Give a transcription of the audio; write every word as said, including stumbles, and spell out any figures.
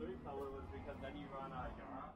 loop, however, is because then you run a Yara.